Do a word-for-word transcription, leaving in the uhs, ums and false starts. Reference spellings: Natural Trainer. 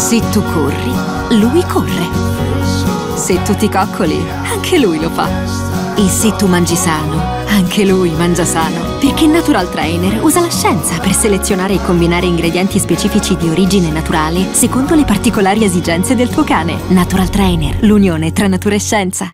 Se tu corri, lui corre. Se tu ti coccoli, anche lui lo fa. E se tu mangi sano, anche lui mangia sano. Perché Natural Trainer usa la scienza per selezionare e combinare ingredienti specifici di origine naturale secondo le particolari esigenze del tuo cane. Natural Trainer, l'unione tra natura e scienza.